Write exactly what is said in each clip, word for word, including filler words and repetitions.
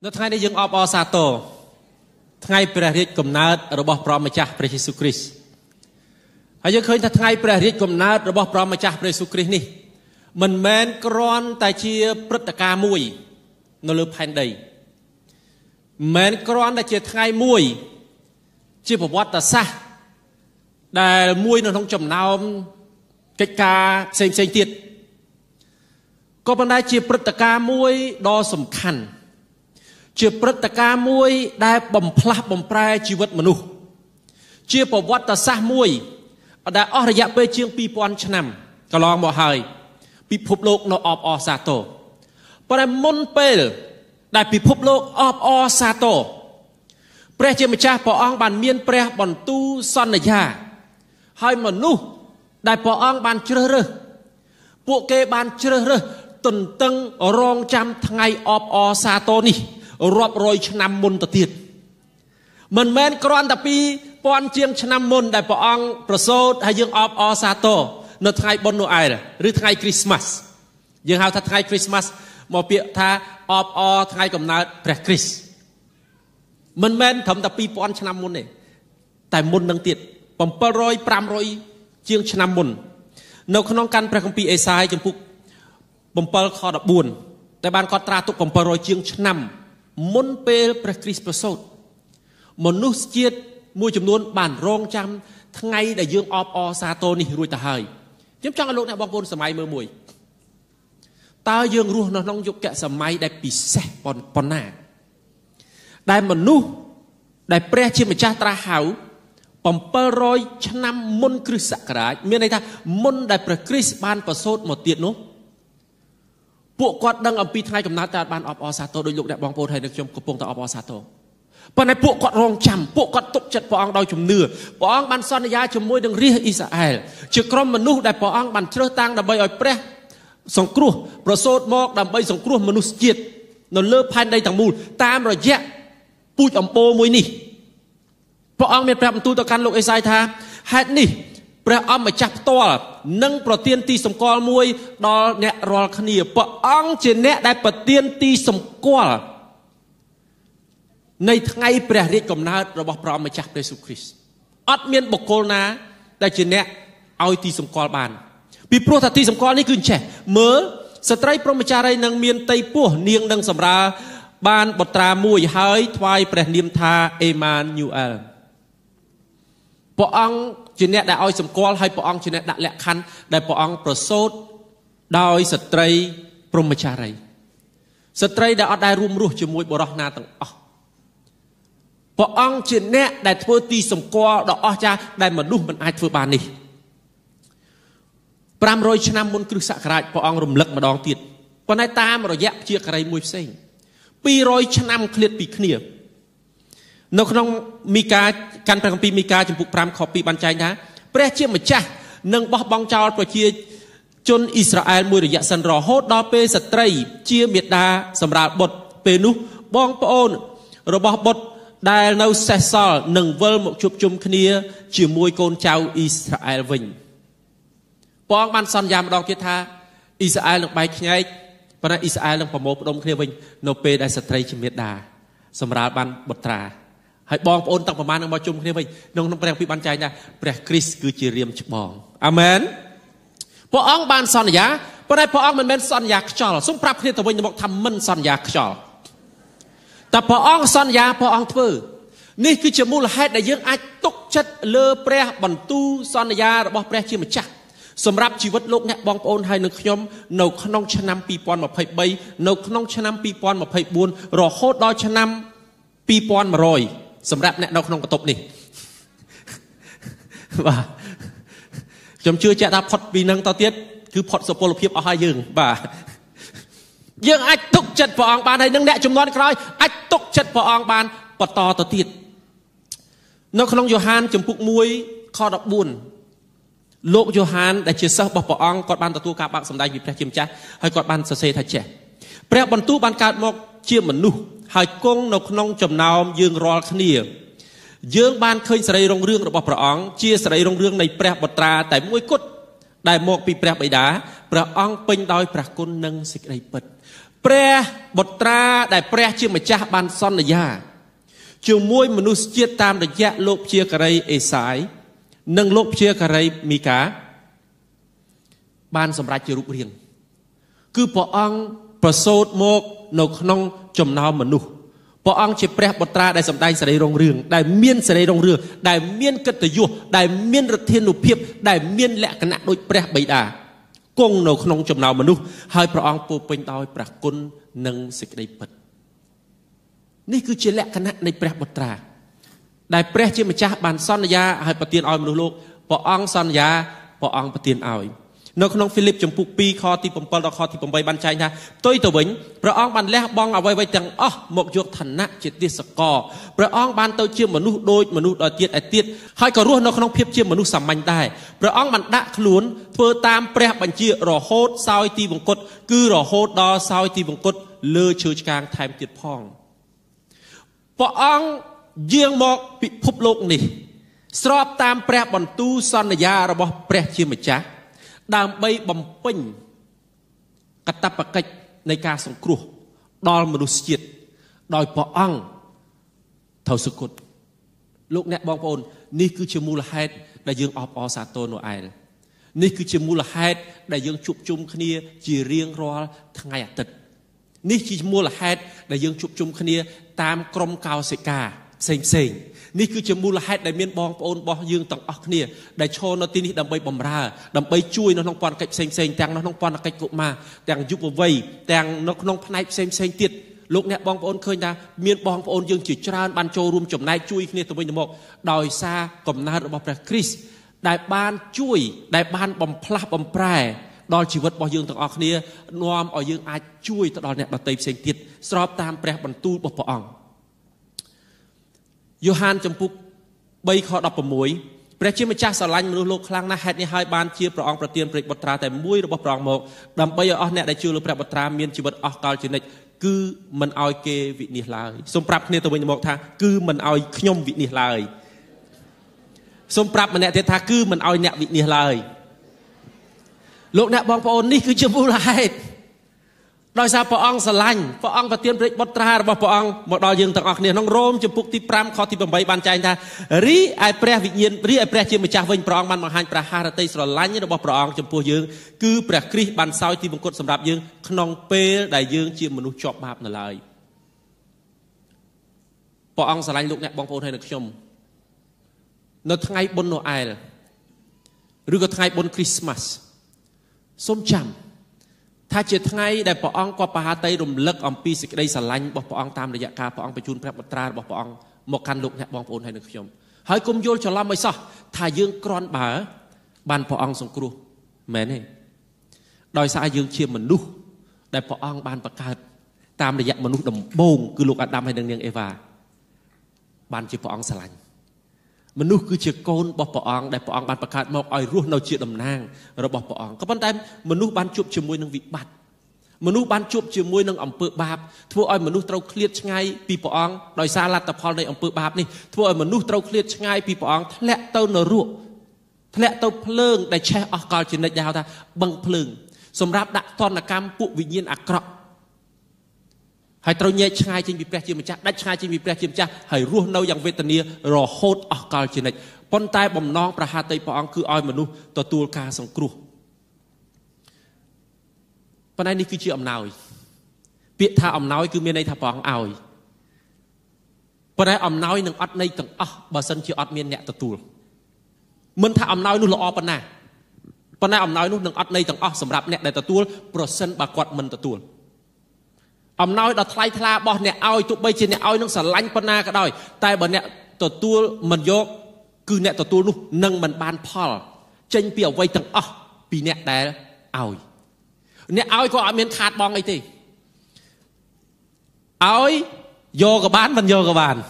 Nó thay để dừng ọp ọ xa tổ thay bởi riêng cầm nát rồi bỏ bỏ mà chắc bởi Jesus Christ. Hãy dừng khởi thay bởi riêng cầm nát rồi bỏ bỏ mà chắc bởi Jesus Christ này. Mình mến con tại chia bất cả mùi nó lưu hành đầy. Mến con tại chia thay mùi chia bỏ bỏ ta xa. Đại mùi nó không chồng nào cách ca xem xem tiết. Có vấn đề chia bất cả mùi đó sầm khăn. Chia bất cả mùi đại bầm plác bầm prai chi vật mà nụ. Chia bỏ vọt ta xa mùi đại ổ rạ bê chiêng pi bọn chân nằm. Cả lòng bỏ hơi. Bị phục lục nó ọp ọ xa tổ. Bởi đại môn bèl đại bị phục lục ọp ọ xa tổ. Bởi chế mà cha bỏ ong bàn miên bởi bọn tu son này ra. Hơi mà nụ đại bỏ ong bàn chơ rơ. Bộ kê bàn chơ rơ tuần tân rong trăm ngay ọp ọ xa tổ ni. Rộp rồi chân nằm môn ta tiệt. Mình mến con ta pi bọn chiêng chân nằm môn đại bỏ ong bởi sốt hay dương ọp ọ xa tổ. Nó thay bọn nụ ai rồi, rư thay Christmas. Nhưng hào thật thay Christmas, một việc thay ọp ọ thay cầm nát bởi Christ. Mình mến thấm ta pi bọn chân nằm môn này. Tại môn nâng tiệt, bầm bờ rồi, pram rồi, chiêng chân nằm môn. Nó có nông căn bởi không pi ế sai chân phúc. Bầm bờ khó đọc buồn. Tại bàn có tra tục bầm bờ rồi chiêng chân nằm. Môn bê bởi Christ bởi sốt. Một nút chiết mùi chùm luôn bản rong trăm ngay đại dương ọp ọ xa tô này rùi ta hơi. Chúng chẳng là lúc này bóng vốn xa máy mơ mùi. Ta dương rùa nó nông dục kẹ xa máy đại bị xe bọn bọn nà. Đại mà nụ đại bè chìm mà cha tra hào bóng bơ rôi chân năm môn Christ sạc ra. Miền này ta môn đại bởi Christ ban bởi sốt một tiết nốt. Bộ quạt đang ẩm pít hai cầm nát ta ban ọp ọ xa tô đôi lúc đại bóng vốn hay được chùm cổ bông ta ọp ọ xa tô. Bọn này bộ quạt rong chằm, bộ quạt tục chật bọn ông đôi chùm nửa. Bọn ông bàn xoan ra chùm môi đừng riêng Israel. Chứ còn mà nụ đại bọn ông bàn trơ tăng đàm bây oi pre. Sống cruh, bởi sốt mọc đàm bây sống cruh mà nụ chiết. Nó lơ phan đây thằng mùl, tam rồi dẹp. Bụt ổng bố mùi nì. Bọn ông miền pre ẩm tu tao căn lục Israel tha. Hẹt nì, pre ổng mà chạp to. Nâng bởi tiên ti sống con mùi. Đó nẹ rôl khăn nìa. Bọn ông chỉ nẹ đại bởi tiên ti sống con. Này ngay bởi riêng cầm nát rồi bỏ bỏ mà chắc bởi Jesus Christ. Ất miên bọc cô ná đại chiến nẹ ai tí xong con bàn. Vì bố thật tí xong con này cứ chè. Mớ sẽ trái bỏ mà chá rây nâng miên tây bố niêng nâng xâm ra. Bàn bọt ra mùi hơi thoai bởi niêm tha Emmanuel. Bỏ ong chiến nẹ đại ai xong con hay bỏ ong chiến nẹ đại lẹ khăn. Đại bỏ ong bỏ sốt đòi sẽ trái bỏ mà chá rây. Sẽ trái đại ớt đại rùm rùm chứ mùi bỏ rọc ná tầng ốc. Bọn ông chỉ nẹ đại thơ ti sống qua đó cha đại mà đúng mình ai thơ bàn này. Pram rồi chân năm môn cư sạc rạch bọn ông rùm lực mà đón tiệt. Bọn ai ta mà rồi dẹp chia cái này mùi xanh. Pi rồi chân năm khliệt bị khnia. Nó không Mika, căn bản không bị Mika chừng bụng Pram khó bị bàn cháy nha. Bởi chia mà cha nâng bó bóng cháu và chia chôn Israel mùi rồi dạ sân rõ hốt đó bê sạch trầy chia miệt đa xâm ra bột bê nú bóng bóng rồi bó bột. Đại nâu xe xò nâng vơ một chụp chung khnia chỉ mùi con cháu Israel vinh. Bọn bàn son giam đo kia tha Israel nâng bạch nhạy. Bọn này Israel nâng bỏ mô đông khnia vinh. Nô bê đại sạch trây chìm miệt đà xâm ra bàn bật ra. Hãy bọn bọn tặng bà màn nâng bỏ chung khnia vinh. Nông nông bà bị bàn cháy nha. Bà Christ cứ chỉ riêng chụp bọn. Amen. Bọn bàn son giá. Bọn này bọn mình bên son giá khchol. Xung prap khnia tà vinh nâng bọn thăm mân son giá khchol. Ta bỏ ong son giá bỏ ong thơ. Nên cứ chờ mù là hết đại dương ai tốt chất lơ pre bằng tu son giá bỏ pre chưa mà chắc. Xâm rạp chỉ vật lúc nẹ bóng ôn hay nâng nhóm. Nâu khăn nông chân năm pi bọn mà phải bay. Nâu khăn nông chân năm pi bọn mà phải buôn. Rồi hốt đo chân năm pi bọn mà rồi. Xâm rạp nẹ nâu khăn nông có tốt nè. Và chấm chưa chạy ta phọt vì nâng tao tiết. Cứ phọt sổ bồ lục hiếp ở hai dương. Và dương ách thúc chật bỏ ong bàn hay nâng nẹ chùm ngon khói. Ách thúc chật bỏ ong bàn bỏ to tỏ tiệt. Nó không nông Johan chùm phúc muối khó đọc buồn. Lộp Johan đã chia sơ bỏ bỏ ong. Còn bàn tỏ tu cả bạc xâm đanh vì bà chìm chát. Hay còn bàn sơ xê thật trẻ. Bà bọn tu bàn cát mọc chia mẩn nụ. Hay con nó không nông chùm nào dương rôl khá nìa. Dương bàn khơi sơ rây rong rương rồi bỏ bỏ ong. Chia sơ rây rong rương này bà bỏ tra tại mũi cốt. Đại mọc bị bà bày đá. Bà ong pênh đôi bà con nâng xích đầy bật. Pre bột ra đại pre chưa mà cha ban son là già chiều muối mà nuôi chia tam được già lốp chia cà ray ế sải nâng lốp chia cà ray mì cá ban sầm ra chưa rụng riêng cứ bỏ ăn bỏ sốt mộc nấu nong chấm nào mà nuôi bỏ ăn chỉ pre bột ra đại sầm đại sài đây rong riêng đại miên sài đây rong riêng đại miên cất tự du đại miên rất thiên nộp hiệp đại miên lẽ cái nạn đôi pre bảy đà con nấu nong chấm nào mà nuôi hai bỏ ăn po pin đôi pra côn nâng sịch đây bật. Này cứ chia lẽ khả năng này bẹt bật ra. Đại bẹt chia mà cha bàn son ya hay bật tiền ao mình lục bỏ ong son ya bỏ ong bật tiền ao. Nó không Philip chấm puk pi kho ti bấm bờ kho ti bấm bay ban trái nha. Tôi tờ bính. Bỏ ong bàn lẽ bong ao vay vay chẳng ó một chuột thần nát chết tiệt sặc cò. Bỏ ong bàn tôi chia mà nu đôi mà nu đòi tiệt ai tiệt. Hai cò ruột nó không phép chia mà nu sầm mạnh tai. Bỏ ong bàn đã luồn phơ tam bẹt bàn chia rò hốt sao ti bồng cốt cứ rò hốt đó sao ti bồng cốt lơ chơi càng thèm tiệt phong. พระองค์เยี่ยงมองพิภพโลกนี้สอบตามพระบันทูสันพระองค์เยี่ยงมองพิภพโลกนี้สอบตามพระบันทูสันพระองค์เยี่ยงมองพิภพโลกนี้สอบตามพระบันทูสันพระองค์เยี่ยงมองพิภพโลกนี้สอบตามพระบันทูสันพระองค์เยี่ยงมองพิภพโลกนี้ Ní chỉ mua là hết để dân chụp chung khnia tam crom cao sệ cả sền sền. Ní cứ chỉ mua là hết để miên bong ôn bong dương tầng óc khnia để cho nó tin đầm bay bầm ra đầm bay chui nó không quan cách sền sền tàng nó không quan là cách cụ mà tàng giúp vào vây tàng nó không phải sền sền tiệt lúc nè bong ôn khơi ra miên bong ôn dương chỉ tràn ban châu rum chấm này chui khnia tụi mình một đòi xa cầm na được bọc ra Chris đại ban chui đại ban bầm pha bầm prai đòi chỉ vật bao dương thằng óc nia nom ở dương ai chui tao đòi nẹt đòi tây sen tiệt sọp tam pre bẩn tu bọc bỏng. Johan chấm puk bay khó đập bầm mũi pre chia cha sờ lanh mưu lô khang na hết ni hai ban chia bỏng bờ tiền pre bọt trà tại mũi rồi bọc bỏng một đầm bay ở nẹt đại chưa lô pre bọt trà miên chỉ vật ở cao trên này cứ mình ao kê vị ni lai sôm prap nia tụi mình một thang cứ mình ao nhom vị ni lai sôm prap mình nẹt thế thang cứ mình ao nẹt vị ni lai lúc nãy bong phôn ní cứ chưa mua lại đòi sao bong sờ lanh bong và tiền bịch bớt ra rồi bong một đòi dừng tặng ọc nè nong rôm chụp bút ti pram khó ti bầm bay bàn trai ta rí ai pre vị nhiên rí ai pre chưa mới trả vinh bong bàn bằng hai pra hà tây sờ lanh như đó bong chụp bút dừng cứ pre kri bàn sau ti bông cột sầm đạp dừng nong pe đại dừng chưa mình nuốt chọp bạp nở lời bong sờ lanh lúc nãy bong phôn hay được chôm nó thay bôn Noel rồi có thay bôn Christmas xôm chậm, tha chết ngay đại bảo ông qua Paha Tây rùm lật ông pi xịt đây sờ lanh bảo ông tam đại ca bảo ông bị chun phép bật ra bảo ông một căn lục hẹp bảo ông hay được không? Hỏi cùng vô cho làm mấy sao? Thà dương con bà bàn bảo ông sùng cù, mẹ này, đòi sai dương chia mình nút, đại bảo ông bàn bạc cát tam đại mình nút đầm bông cứ lục Adam hay đằng đằng Eva, bàn chia bảo ông sờ lanh. Mình nuôi cứ chia con bọc bọc ăn, đại bọc ăn bàn bạc hạt mọc ỏi ruột nào chia đầm nang, rồi bọc bọc ăn. Các bạn thấy mình nuôi ban chụp chia môi nương vị bát, mình nuôi ban chụp chia môi nương ẩm bự bạp. Thua ỏi mình nuôi trâu khliệt ngay pi bọc ăn, đòi xa lạt tập hòn này ẩm bự bạp này. Thua ỏi mình nuôi trâu khliệt ngay pi bọc ăn, lẹ tàu nở ruột, lẹ tàu phơn đại che ở cào trên đại dao ta bằng phơn. Sầm ráp đã toàn là cam phụ vị nhiên ác cọ. Hãy trao nhẹ chai trên bị bẹt chim cha, đắt chai trên bị bẹt chim cha, hãy ruo nâu dạng Việt Nam rồi hốt ở cao trên này, con tai bầm non praha tây pha ông cứ oi mà nu, tờ tua ca sòng cua. Bữa nay ní cứ chịu ẩm nào, biết tha ẩm nào cứ miền này tha bỏng ảo. Bữa nay ẩm nào nương ắt này từng ắt bà sân chịu ắt miền nhẹ tờ tua. Mình tha ẩm nào nu là o bữa nay, bữa nay ẩm nào nu nương ắt này từng ắt, sầm rạp nhẹ đại tờ tua, bờ sân bà quạt mình tờ tua. Ông nói đặt thái tha bỏ nè ao tụi bây trên nè ao nó sờ lanh pana cả đời, tại bởi nè tổ tua mình vô, cứ nè tổ tua luôn nâng mình bàn phò, tranh biểu vây tầng ơ, bị nè đè ao, nè ao có ở miền khát bong ấy thì, ao vô cả bàn mình vô cả bàn,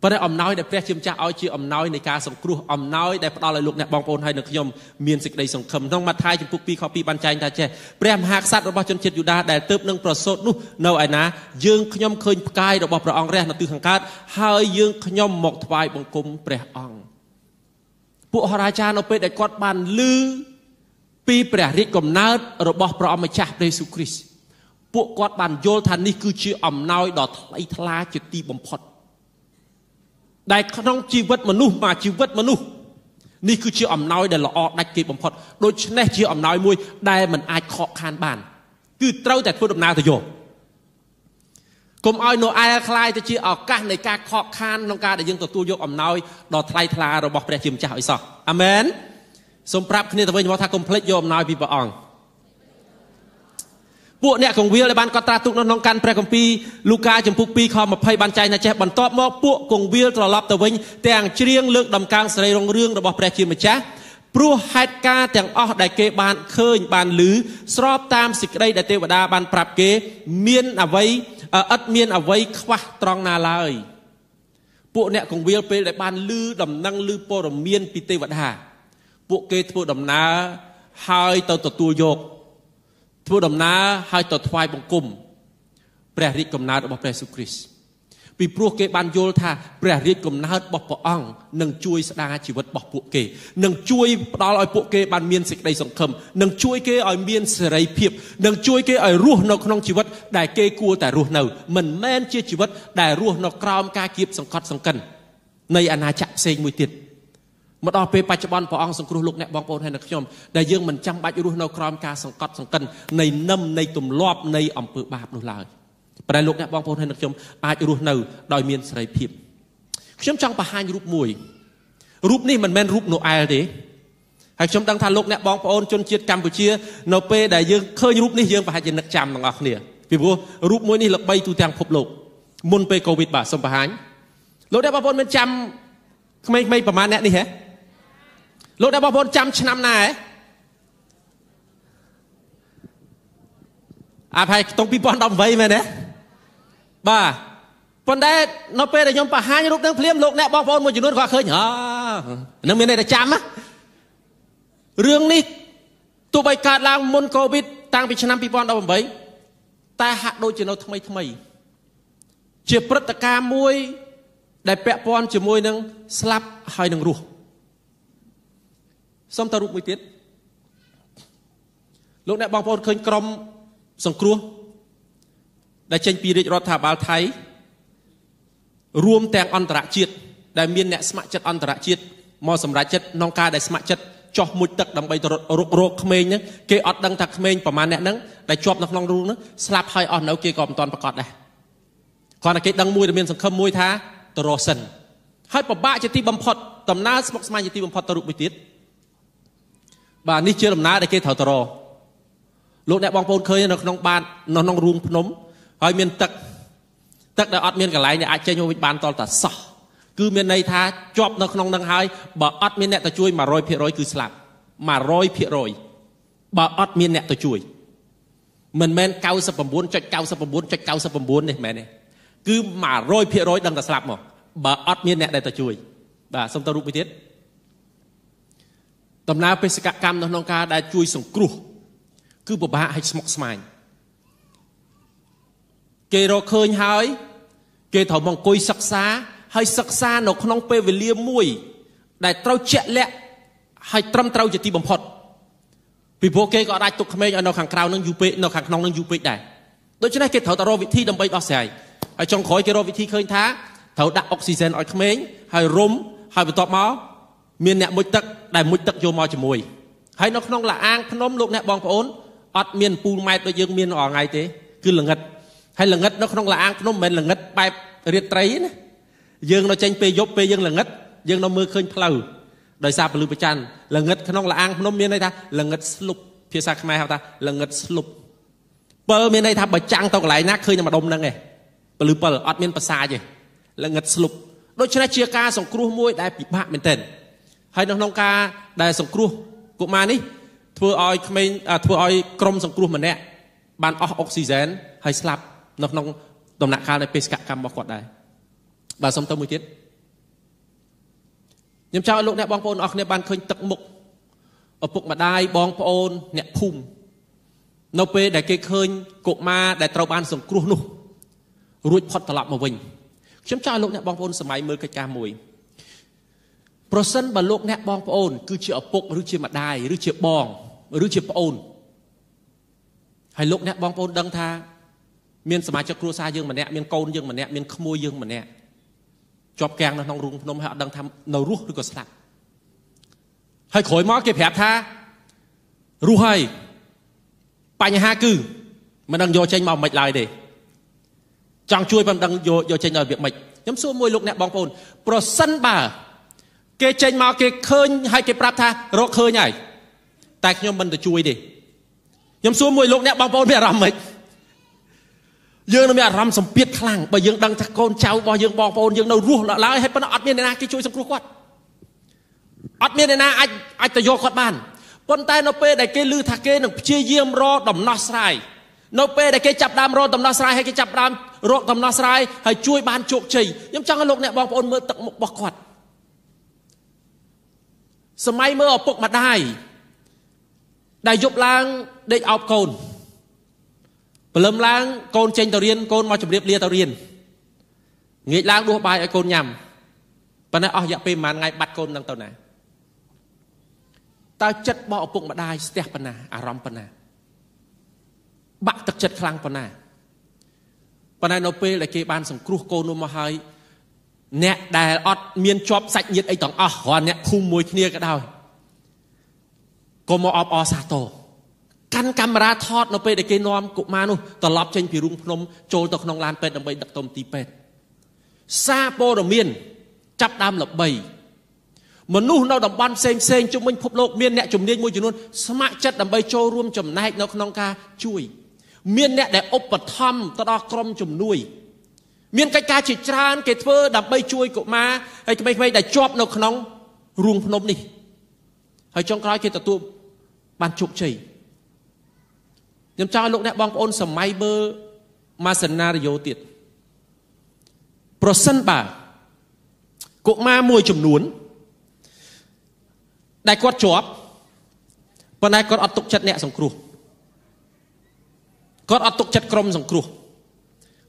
và đây ông nói để phép chiêm cha ao chi ông nói này cá sòng cua, ông nói để đòi lại lục nè bong phôn hay được nhom miền dịch đây sòng khầm trong mặt thái chim puk pi khó pi ban trai ta che, prem hạc sát rồi bao chân chết Juda để tớp nâng pro sốt nu, nâu ai ná dương nhom khơi cai rồi bao pro ong re nó từ hàng cát, hơi dương nhom một vài bông cung pre ong, bộ họ ra cha nó pe để quạt bàn lư, pi pre rít cầm nát rồi bao pro ong mà cha pre Jesus Christ, Bộ quát bàn vô thành ni cứ chưa ẩm nói đọt lấy thla chỉ ti bầm phật. Đại trong chi vết mà nu mà chi vết mà nu ni cứ chưa ẩm nói để là ọ đạch kịp bầm phật. Đôi này chưa ẩm nói môi đại mình ai khó khăn bàn. Cứ trâu tại phương đồng nào thì vô. Cùng ai nói ai khai thì chỉ ở các này các khó khăn trong các để dân tộc tu vô ẩm nói đọt lấy thla rồi bỏ bẹt chìm chảo sao. Amen. Sốm práp khi này tôi với nhau tha complete vô ẩm nói vì vợ ong. ពួកអ្នកកងវាលដែលបាន Thưa đồng ná hai tờ thoại bằng cùng Bè rít cầm ná bọc Bè Sư Christ Vì bố kê ban vô thà Bè rít cầm ná bọc bọc ong Nâng chui xa chỉ vật bọc bộ kê Nâng chui đó là bộ kê ban miên sạch đầy dòng khâm Nâng chui kê ở miên sạch đầy phiệp Nâng chui kê ở ruột nó không chỉ vật Đại kê cua tại ruột nào Mình men chia chỉ vật Đại ruột nó krom ca kiếp dòng khót dòng cân Này anh à chạm xênh mùi tiệt Một đôi bề bạch bón phỏng song kêu lúc nẹt bong bóng hay nè khom đại dương mình chăm bạch ruột nâu crom ca song cọt song cân này nâm này tụm lọp này ẩm bự bạp nô lại đại lúc nẹt bong bóng hay nè khom bạch ruột nâu đòi miên sấy phìm khom chăng bà hai ruột mùi ruột ní mình men ruột nô ai thế hay khom đang thà lúc nẹt bong bóng chôn chiết Campuchia nô bề đại dương khơi ruột ní dương bà hai chỉ nặc chạm bằng ngọc nè vì vua ruột mùi ní là bay tu tàng phụp lục môn bề covid bà song bà hai lúc nẹt bong bóng mình chăm mấy mấy bà má nẹt ní hả Lúc đã bỏ bốn trăm năm này À phải tổng bí bọn đồng vây mà nè Bà Bọn đây nó phê để nhóm bà hai như lúc nâng phim Lúc nè bỏ bốn một chút nữa khó khơi nhờ Nâng miền này là trăm á Rương này Tụi bây cạt là môn COVID Tăng vì năm bí bọn đồng vây Ta hạ đôi chỉ nó thông mây thông mây Chỉ bất tất cả môi Đại bẹp bọn chỉ môi nâng Slap hai nâng ruột Xong ta rụt mùi tiết Lúc này bọn bọn khơi crom Xong cua Đã chênh bí rịch rọt thả báo thái Ruông tàng ân trả chiết Đã miên nẹ sma chất ân trả chiết Mò xâm ra chất nông ca đại sma chất Cho mùi tật đầm bây rộp rộp khmênh Kê ọt đăng thạc khmênh bà mà nẹ nâng Đã chọp nọc nông rung Slap hai ọt nấu kê gòm toàn bà cọt này Còn là kê đăng mùi đầm miên xong khâm mùi thá Tờ rô sân Hai bà bạ chế ti bầm phọt Tầm ná smock smai chế ti bầm phọt ta rụt mùi tiết Bà ní chưa làm ná để kê thảo tờ rồ Lúc này bọn bồn khơi nó nông bàn Nó nông rung nấm Hơi miền tật Tật đã ọt miền cả lái này ai chơi nhau mình bàn toàn là sọ Cứ miền này tha chọp nó nông nâng hai Bà ọt miền này ta chui mà rôi phía rôi cứ sạp Mà rôi phía rôi Bà ọt miền này ta chui Mình men cao sập bầm bốn Chạch cao sập bầm bốn Chạch cao sập bầm bốn này mẹ này Cứ mà rôi phía rôi đằng ta sạp mà Bà ọt miền này ta chui Bà xong ta rụng với tiết Tầm nào bê sạc cam nó nông ca đã chui xong cửu Cứ bộ bạ hay smock smile Kê rô khơi hơi Kê thảo mong côi sạc xa Hơi sạc xa nó không nông bê về lia mùi Đại trao chạy lẹ Hơi trăm trao chạy ti bầm phọt Vì bố kê gọi đại tục khmê Nó khẳng khao nâng dụ bê Nó khẳng nông nâng dụ bê đại Đối chứ này kê thảo ta rô vị thi đâm bây đó xe Hơi trong khói kê rô vị thi khơi thá Thảo đặt oxygen ở khmê Hơi rôm Hơi bật tọp máu Miền nẹ mũi tắc, đại mũi tắc vô mò cho mùi Hay nó không là an, nó lúc nẹ bọn phá ốn Ất miền pù mai tôi dương miền ở ngay thế Cứ là ngất Hay là ngất nó không là an, nó mên là ngất bài riết trấy Dương nó chanh bê dốc bê dương là ngất Dương nó mơ khơi phá lầu Đời xa bà lưu bà chăn Là ngất không là an, nó miền này ta Là ngất slub, phía xa khmai hào ta Là ngất slub Bơ miền này ta bà chăng tao lại nát khơi nhà mà đông nâng này Bà lưu bà ớt miền bà xa chứ Là ngất slub Đôi chân chia ca xong cru môi đại bị bạc miền tên Hãy subscribe cho kênh Ghiền Mì Gõ Để không bỏ lỡ những video hấp dẫn Bởi sân bà lúc nét bóng phá ôn Cứ chịu ở bốc rưu chịu mặt đài Rưu chịu bóng Rưu chịu phá ôn Hãy lúc nét bóng phá ôn đăng tha miền sầm cho cua xa dương mà nè miền côn dương mà nè miền khăm môi dương mà nè chọc keng nó nong rung nong họ đang tham nấu ruốc đôi cột sạc hơi khối mõ kẹp hẹp tha ru hơi bài nhà ha cừ mà đang vô tranh màu mệt lại để chàng chui mà đang vô vô tranh ở việc mệt nhóm số môi lục nè bóng bồn pro sân bà kê tranh màu kê khơi hay kê prap tha rốt khơi nhảy tại nhóm mình tự chui đi nhóm số môi lục nè bóng bồn biết làm mệt dương nó mới làm sầm biết khăng bởi dương đang thắc con cháu bỏ dương bò bồn dương đâu ruột lạ lạ hết bữa nọ miền na kê chui sầm cua quát ở miền na ai ai tự vô quát bàn con tay nó pe đại kê lư thà kê nó chia yếm ro đầm nọ sai nó pe đại kê chập đam ro đầm nọ sai hay kê chập đam ro đầm nọ sai hay chui bàn trộn chì nhưng trong cái lục này bong bồn mưa tận một bọc quạt sớm mai mưa ở bọc mặt đài đài dục lang để ọc cồn lầm lang cồn chênh tàu riên cồn mau chụp liệp lia tàu riên nghịch lang đua bài ở cồn nhầm và nói ở dạng pin mà ngay bắt cồn đang tàu này ta chất bỏ bụng mà đai step pana aram pana bạc tật chất khang pana pana nó pe là cái ban sủng cua cồn nó mà hơi nẹt đài ọt miên chop sạch nhiệt ấy tòng ọ hoàn nẹt khum mùi kia cái đau cồn mò ọp ọ sa tổ căn camera thọt nó pe để cái nom cụ ma nu tờ lọp trên pì rung phom trôi tờ nong lan pe đồng bầy đặc tôm tì pe sa po đồng miên chắp đam lập bầy mà nu nó đồng ban xem xem chúng mình phục lộ miên nẹt chùm niên môi chùm luôn smart chất đồng bầy trôi ruom chùm nai nó nong ca chui miên nẹt để ốp bật thăm tờ đo crom chùm nuôi miên cái ca chỉ tràn cái thơ đồng bầy chui cụ ma hay cái mấy mấy để chọp nó nong ruom phom đi hay trong cái kia tờ tu ban chụp chì nhằm cho lúc này bóng ôn sầm mai bơ mà scenario tiệt pro sân bà cụ ma mùi chùm nuốn đại quát chóp và này con ọt tục chất nẹ sòng cru con ọt tục chất crom sòng cru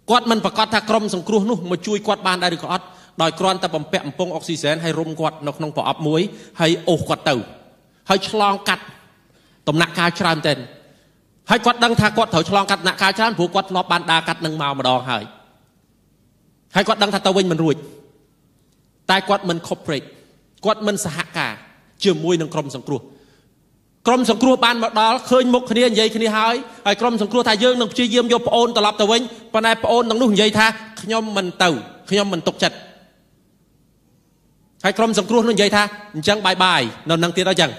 quát mình và quát tha crom sòng cru nu mà chui quát ban đây được quát đòi con ta bầm pẹm pong oxygen hay rum quát nó không bỏ ấp muối hay ô quát tàu hay chlong cắt tầm nặng cao tràn tên hay quát đăng thà quát thổi chlong cắt nặng cá chán, buộc quát lót bàn đa cắt nâng màu mà đòn hời. Hay quát đăng thà tàu vinh mình ruột, tai quát mình corporate, quát mình xã cả, chưa mui nâng crom sòng cua, crom sòng cua bàn mà đó khơi mục kia như vậy kia hơi, hay crom sòng cua thay dương nâng chia diêm vô pôn tàu lấp tàu vinh, ban nay pôn nâng nút như vậy tha, nhom mình tàu, nhom mình tục chật. Hay crom sòng cua nâng như vậy tha, chẳng bài bài, nó nâng tiền đó chẳng,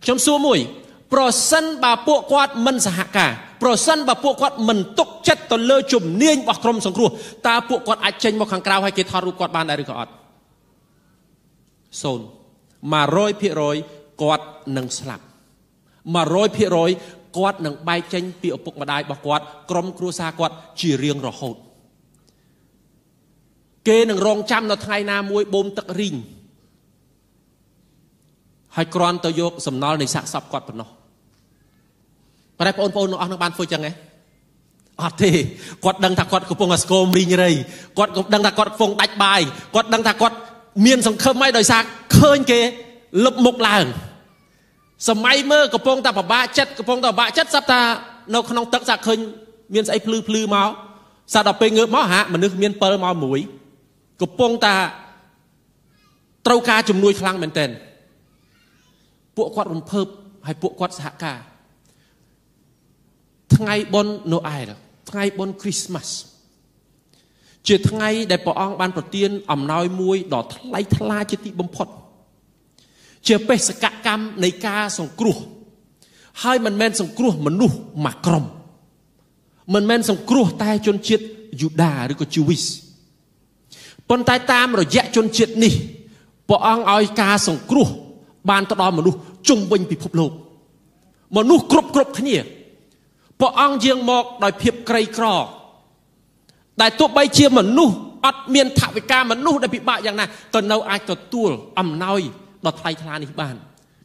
trong xua mùi. Pro sân bà bộ quát mình xã hạ cả pro sân bà bộ quát mình tốc chất tờ lơ chùm niên bọc crom sông cua ta bộ quát ai chênh một kháng cao hay kê thọ rụp quát bàn đại rực ọt sôn mà rôi phía rôi quát nâng sạp mà rôi phía rôi quát nâng bài chênh bị ổ bụng mà đai bọc quát crom cua xa quát chỉ riêng rõ hồn kê nâng rong chăm nó thay na muối bôm tắc rình hay con tờ dốc sầm nó này xạ sập quạt bẩn nó và đây pôn pôn nó ăn nó ban phơi chẳng nghe à thì quạt đằng thạc quạt của phong ascom ri như đây quạt đằng thạc quạt phong đạch bài quạt đằng thạc quạt miên sầm khơi mai đời xa khơi kê lập một làng sầm mai mơ của phong ta bảo ba chất của phong ta bảo ba chất sắp ta nó không tắc xa khơi miên say plư plư máu xa đập bê ngứa máu hạ mà nước miên pơ máu mũi của phong ta trâu ca chùm nuôi khlang mền tên bộ quạt rung phớp hay bộ quạt hạ cả ngày bon Noel ngày bon Christmas chỉ ngày để bỏ ông ban đầu tiên ẩm nói muối đỏ thay thay chỉ tị bấm phật chỉ bê sạc cả cam này ca sòng cua hai mình men sòng cua mình nu mà crom mình men sòng cua tai chôn chết Juda rồi có Jewish con tai tam rồi dẹt chôn chết nì bỏ ông oi ca sòng cua ban tao đó mà nu chung quanh bị phục lục mà nu cướp cướp thế nhỉ, bỏ ăn riêng mọc đòi hiệp cây cỏ, đại tụ bay chia mà nu ắt miên thả với ca mà nu đã bị bại dạng này, tuần nào ai tuần tuột ẩm nói đọt thay thay này bàn,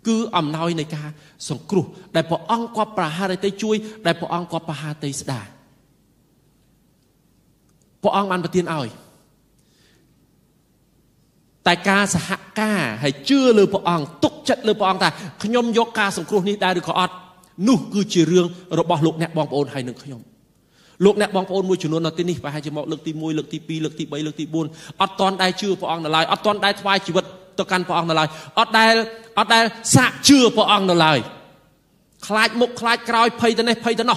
cứ ẩm nói này ca sòng cua, đại bỏ ăn qua bà hà tây chui, đại bỏ ăn qua bà hà tây đà, bỏ ăn ban bát tiên ơi, tại ca xã hạ ca hay chưa lừa bỏ ăn tục chất lừa bỏ ăn ta nhom do ca sòng cua này đã được có ọt nu cứ chỉ riêng rồi bỏ lục nẹt bong bồn hay nâng nhom Lúc nè bóng phôn mùi chủ nôn nó tên đi, và hai chữ mọc lực tí mùi, lực tí pi, lực tí bấy, lực tí buôn. Ất toàn đai chưa phó ong nở lại, Ất toàn đai thoai chỉ vật tờ căn phó ong nở lại, Ất đai xạ chưa phó ong nở lại. Khlách mục, khlách krai, phây tên này, phây tên nó.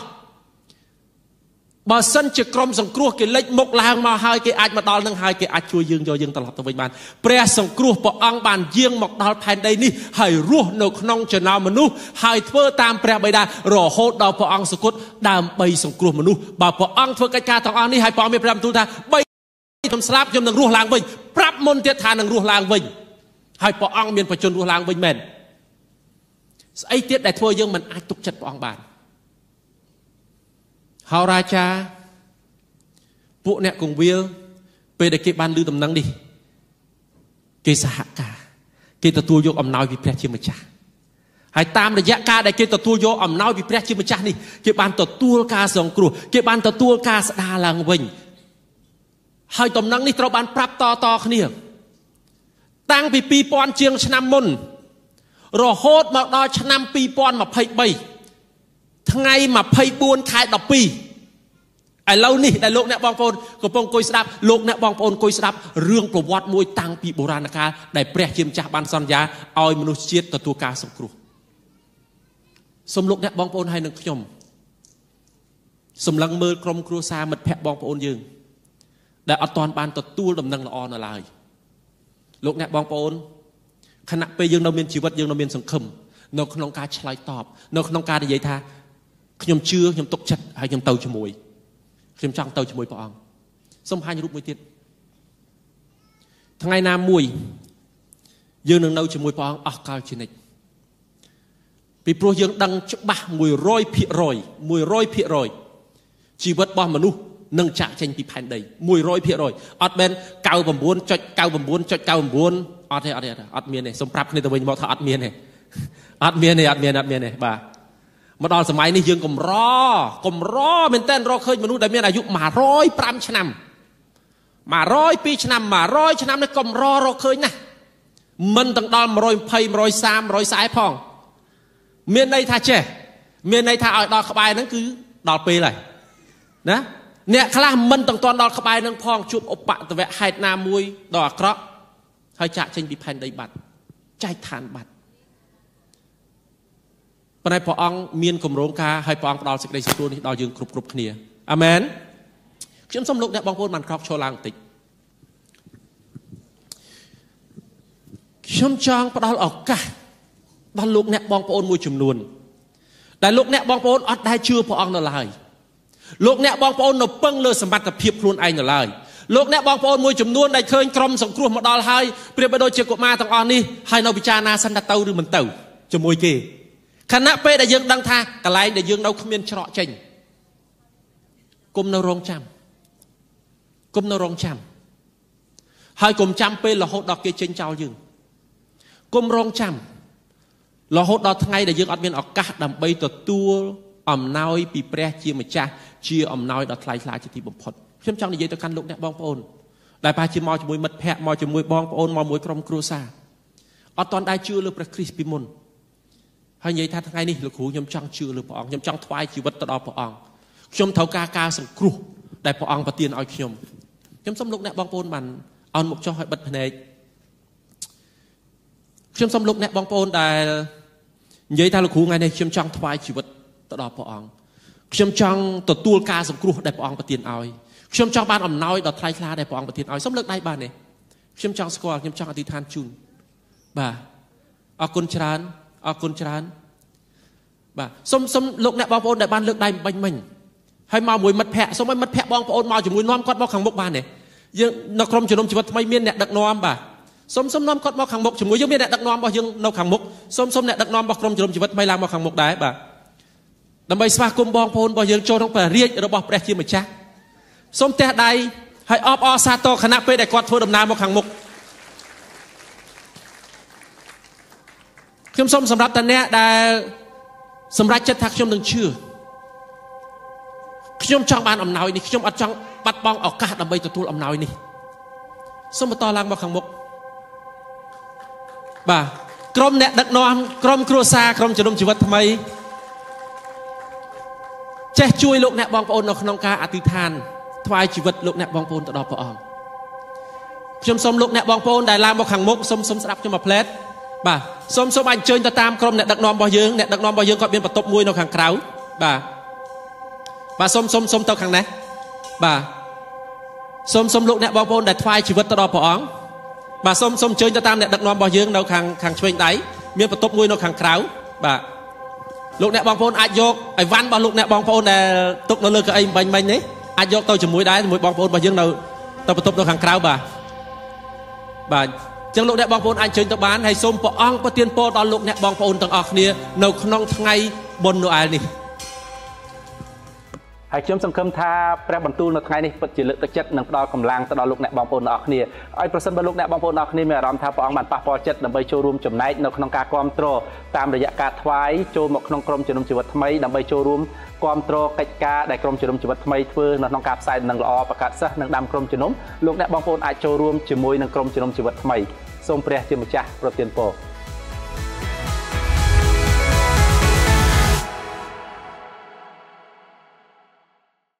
Bà sân chỉ crom sẵn cruh kì lệch mục là hàng mà hai kì ách mà đo nâng hai kì ách chua dương cho dương tầng hợp tầng vinh bàn. Bà sẵn cruh phó ong bàn dương mọc đo phèn đây ni, hãy ruh nâu nông chờ nào mà nu, hãy thơ tam bà bây đà, rổ hốt đo phó ong sẵn cốt đàm bây sẵn cruh mà nu. Bà phó ong thơ cách ca thằng ong ni, hãy phó mê bà tù thà, bây thầm sạp châm nâng ruh làng vinh, prap môn tiết thà nâng ruh làng vinh, hãy phó ong miền phó chôn ruh làng vinh mền. Ấy tiết đại thơ dương mình ai tục chất phó ong bàn. Hào ra cha, bộ nẹ cùng viêu, về để kê ban lưu tầm năng đi. Kê xa hạ ca, kê tà tu vô ẩm nói vì phép chê mà cha. Hãy tam là dạ ca để kê tà tu vô ẩm nói vì phép chê mà cha đi. Kê ban tà tu ca dòng cửu, kê ban tà tu ca xa đa làng bình. Hãy tầm năng đi trao ban prap to to khá niềm. Tăng vì pi pon chiêng chân năm môn. Rồi hốt mà đo chân năm pi pon mà phạch bày. Ngay mà phây buôn khai đọc bì. Ai lâu nì, đại lộn nẹ bóng phôn, cổ bông côi sạp, lộn nẹ bóng phôn côi sạp, rương cổ vọt môi tăng bì bồ ra nà ca, đại bè chiếm chá ban son giá, oi mô chiết tà tu ca sông cổ. Xông lộn nẹ bóng phôn hay nâng khổng. Xông lăng mơ crom cổ xa mật phép bóng phôn dương. Đại ọt toàn ban tà tu đầm nâng là o nà lai. Lộn nẹ bóng phôn, khả nạc bê dương nâu miên chí vật dương nâu miên sông khẩm, nâu nông ca chlai tọp, nâu nông ca để dây tha. Nhưng chưa, nhưng tục chật, hay nhưng tàu cho mùi. Nhưng chẳng tàu cho mùi bỏ ông. Xong hai lúc mùi tiết. Thằng ngày nam mùi, dương nâng nâu cho mùi bỏ ông, ọc cao trên này. Vì pro dương đăng chấp bạc mùi rôi phị rồi, mùi rôi phị rồi. Chỉ vật bỏ mà nu, nâng chạm chanh bị phản đầy, mùi rôi phị rồi. Ất bên, cao vầm buôn, chọt cao vầm buôn, chọt cao vầm buôn. Ất đây, Ất đây, Ất miên này, xong prap này tao bình bọc thọ Ất miên này. Ất miên này, Ất miên này, Ất miên này, bà. Mà đo sơ máy này dương cầm rõ, cầm rõ mình tên rõ khơi mà nụ đại miên là dụng mà rõi pram chân nằm. Mà rõi pi chân nằm, mà rõi chân nằm nó cầm rõ rõ khơi nè. Mình tầng đo mà rõi phây, mà rõi xa, mà rõi xa ái phong. Miên đây tha chè, miên đây tha đo khắp ai nó cứ đo phê lại. Nè, nè khá là mình tầng toàn đo khắp ai nó phong chụp ốc bạn tự vẹn hạt nà mùi đo khóc. Hơi chạy chanh bị phanh đầy bạch, chạy thàn bạch. Bạn hãy bỏ ông miên cùng rốn ca, hãy bỏ ông đo sạch đây sạch luôn, đo dương cục cục khỉa. Amen. Chúng xong lúc này bóng vốn màn khóc cho làng tịch. Chúng chong bắt đầu ở cả. Đó lúc này bóng vốn mùi chùm luôn. Đại lúc này bóng vốn ớt đai chưa bỏ ông nó lại. Lúc này bóng vốn nó băng lơ sầm mặt là phiếp luôn anh nó lại. Lúc này bóng vốn mùi chùm luôn, đại khơi crom sống cua mà đo hai. Bây giờ bà đôi chìa của ma thằng on đi, hai nó bị cha na săn đặt tàu rưu mình tàu. Cho môi kì. Khả nạ bê đại dương đăng tha, cả lại đại dương đâu không miên trọ chênh. Cùng nó rong chăm. Cùng nó rong chăm. Hai cùng chăm bê là hốt đọc kia chênh chào dương. Cùng rong chăm. Là hốt đọc ngay đại dương ọt miên ọt cá đàm bây tờ tu ẩm nói bì pre chia mà cha, chia ẩm nói đọc lại lại cho thì bẩm phật. Chúng trong này dây tờ khăn lúc nẹ bong phá ôn. Đại ba chia mò cho mùi mật phẹt, mò cho mùi bong phá ôn, mò mùi crom cua xa. Ở toàn đại chưa lưu bạc Christ bìm môn. Hãy nhớ thật ngay đi, lúc hữu nhóm chăng chưa lưu bỏ ông, nhóm chăng thoái chỉ vật tất đo bỏ ông. Nhóm thấu ca ca sẵn cửu, đại bỏ ông và tiền oi nhóm. Nhóm xong lúc nẹ bóng phôn bàn, ông mục cho hỏi bật hình này. Nhóm xong lúc nẹ bóng phôn đại, nhớ thật lúc hữu ngay này, nhóm chăng thoái chỉ vật tất đo bỏ ông. Nhóm chăng tổn tuôn ca sẵn cửu, đại bỏ ông và tiền oi. Nhóm chăng bàn ẩm nói, đọt thay la đại bỏ ông và tiền oi. Xong lúc này bà này, nhóm chăng score, nhóm chăng ở tì than chun. Bà, ở con trán. Ở con trán. Xong xong lúc nẹ bóng phá ôn đại ban lực đầy bánh mình. Hay mau mùi mất phẹ. Xong mới mất phẹ bóng phá ôn mau chỉ mùi nóm cót bó khẳng mốc bà này. Nhưng nó không chỉ nôm chỉ vật mấy miên nẹ đặc nóm bà. Xong xong nóm cót bó khẳng mốc chỉ mùi dương miên nẹ đặc nóm bó dương nâu khẳng mốc. Xong xong nẹ đặc nóm bó không chỉ nôm chỉ vật mấy làng bó khẳng mốc đấy bà. Đầm bây xa cung bóng phá ôn bó dương cho nông bà riêng rồi bó bẹt chìm mà chắc. Xong tè đầy. Hay óp o xa to khả nạ bê đại quát thua đầm nam bó khẳng mốc. Chúng xong xong rạp ta nè đã xong rạch chất thác chúng đừng chưa. Chúng trong bàn ẩm nói này, chúng ở trong bắt bóng ở cả đầm bây tụi tôi ẩm nói này. Xong mà to lăng vào khẳng mục. Bà, crom nẹ đất nòm, crom cua xa, crom chờ đông chí vật thầm ấy. ចេះជួយលោកអ្នកបងប្អូននៅក្នុងការអធិដ្ឋានថ្វាយជីវិតលោកអ្នកបងប្អូនទៅដល់ព្រះអង្គខ្ញុំសូមលោកអ្នកបងប្អូនដែលឡើងមកខាងមុខសូមសូមស្ដាប់ខ្ញុំមួយផ្លែតបាទសូមសូមអញ្ជើញទៅតាមក្រុមអ្នកដឹកនាំរបស់យើងអ្នកដឹកនាំរបស់យើងគាត់មានបន្ទប់មួយនៅខាងក្រៅបាទបាទសូមសូមសូមទៅខាងនេះបាទសូមសូមលោកអ្នកបងប្អូនដែលថ្វាយជីវិតទៅដល់ព្រះអង្គបាទសូមសូមអញ្ជើញទៅតាមអ្នកដឹកនាំរបស់យើងនៅខាងខាងឆ្វេងដៃមានបន្ទប់មួយនៅខាងក្រៅបាទលោកអ្នកបងប្អូនអាចយកអីវ៉ាន់របស់លោកអ្នកបងប្អូនដែលទុកនៅលើកៅអីបាញ់មិញនេះអាចយកទៅជាមួយដែរជាមួយបងប្អូនរបស់យើងនៅទៅបន្ទប់នៅខាងក្រៅបាទបាទអញ្ចឹងលោកអ្នកបងប្អូនអាចជើញទៅបានហើយសូមព្រះអង្គប្រទានពរដល់លោកអ្នកបងប្អូនទាំងអស់គ្នានៅក្នុងថ្ងៃបុណ្យណូអែលនេះហើយខ្ញុំសង្ឃឹមថាព្រះបន្ទូលនៅថ្ងៃនេះពិតជាលើកទឹកចិត្តនិងផ្ដល់កម្លាំងទៅដល់លោកអ្នកបងប្អូនទាំងអស់គ្នាឲ្យប្រសិនបើលោកអ្នកបងប្អូនទាំងអស់គ្នាមានអារម្មណ៍ថាព្រះអង្គបានប៉ះពាល់ចិត្តដើម្បីចូលរួមចំណែកនៅក្នុងការគាំទ្រតាមរយៈការថ្វាយចូលមកក្នុងក្រុមជំនុំជីវិតថ្មីដើម្បីចូលរួមគាំទ្រកិច្ចការដែលក្រុមជំនុំជីវិតថ្មីធ្វើនៅក្នុងការផ្សាយដំណឹងល្អប្រកាសសិស្សនិងដាំក្រុមជំនុំលោកអ្នកបងប្អូនអាចចូលរួមជាមួយនឹងក្រុមជំនុំជីវិតថ្មីសូមព្រះជាម្ចាស់ប្រទានពរ